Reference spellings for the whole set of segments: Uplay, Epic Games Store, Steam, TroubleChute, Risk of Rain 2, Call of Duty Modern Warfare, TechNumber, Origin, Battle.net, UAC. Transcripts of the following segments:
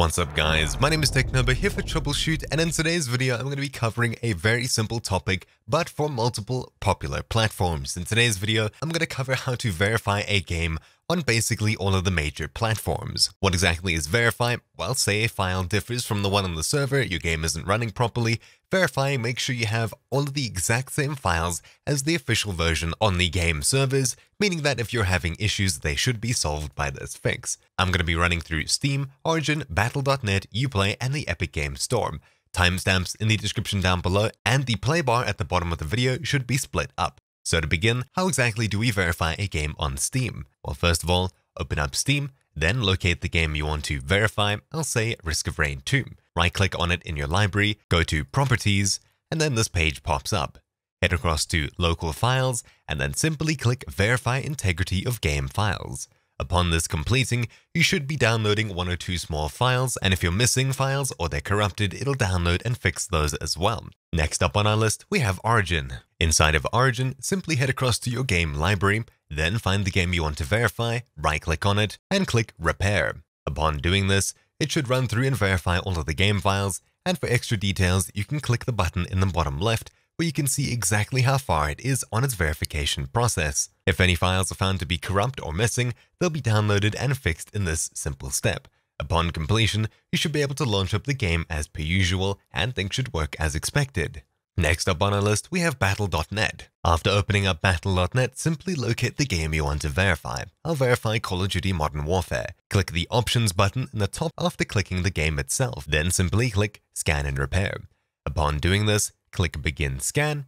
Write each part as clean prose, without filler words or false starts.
What's up guys, my name is TechNumber here for TroubleChute, and in today's video I'm going to be covering a very simple topic but for multiple popular platforms. In today's video I'm going to cover how to verify a game on basically all of the major platforms. What exactly is verify? Well, say a file differs from the one on the server, your game isn't running properly. Verifying makes sure you have all of the exact same files as the official version on the game servers, meaning that if you're having issues, they should be solved by this fix. I'm going to be running through Steam, Origin, Battle.net, Uplay, and the Epic Games Store. Timestamps in the description down below and the play bar at the bottom of the video should be split up. So to begin, how exactly do we verify a game on Steam? Well, first of all, open up Steam, then locate the game you want to verify. I'll say Risk of Rain 2. Right-click on it in your library, go to Properties, and then this page pops up. Head across to Local Files, and then simply click Verify Integrity of Game Files. Upon this completing, you should be downloading one or two small files, and if you're missing files or they're corrupted, it'll download and fix those as well. Next up on our list, we have Origin. Inside of Origin, simply head across to your game library, then find the game you want to verify, right-click on it, and click Repair. Upon doing this, it should run through and verify all of the game files, and for extra details, you can click the button in the bottom left, where you can see exactly how far it is on its verification process. If any files are found to be corrupt or missing, they'll be downloaded and fixed in this simple step. Upon completion, you should be able to launch up the game as per usual, and things should work as expected. Next up on our list, we have Battle.net. After opening up Battle.net, simply locate the game you want to verify. I'll verify Call of Duty Modern Warfare. Click the Options button in the top after clicking the game itself, then simply click Scan and Repair. Upon doing this, click Begin Scan,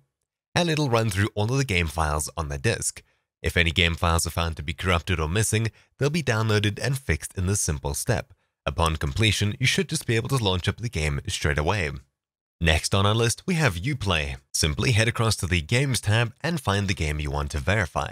and it'll run through all of the game files on the disk. If any game files are found to be corrupted or missing, they'll be downloaded and fixed in this simple step. Upon completion, you should just be able to launch up the game straight away. Next on our list, we have Uplay. Simply head across to the Games tab and find the game you want to verify.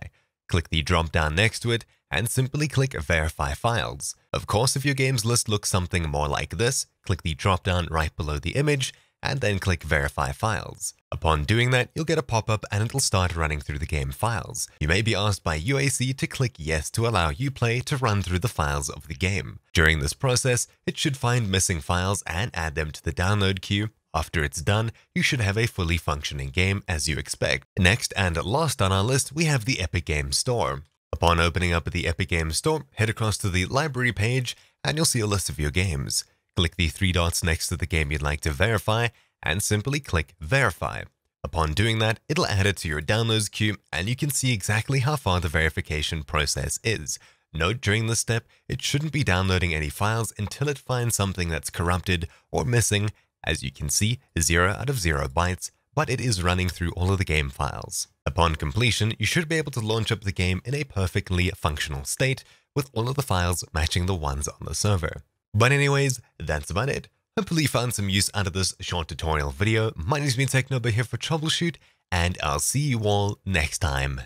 Click the drop down next to it and simply click Verify Files. Of course, if your game's list looks something more like this, click the drop down right below the image and then click Verify Files. Upon doing that, you'll get a pop-up and it'll start running through the game files. You may be asked by UAC to click Yes to allow Uplay to run through the files of the game. During this process, it should find missing files and add them to the download queue. After it's done, you should have a fully functioning game as you expect. Next and last on our list, we have the Epic Games Store. Upon opening up the Epic Games Store, head across to the library page and you'll see a list of your games. Click the three dots next to the game you'd like to verify and simply click Verify. Upon doing that, it'll add it to your downloads queue and you can see exactly how far the verification process is. Note during this step, it shouldn't be downloading any files until it finds something that's corrupted or missing. As you can see, 0 out of 0 bytes, but it is running through all of the game files. Upon completion, you should be able to launch up the game in a perfectly functional state with all of the files matching the ones on the server. But anyways, that's about it. Hopefully you found some use out of this short tutorial video. My name's been TechNumber here for TroubleChute, and I'll see you all next time.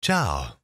Ciao!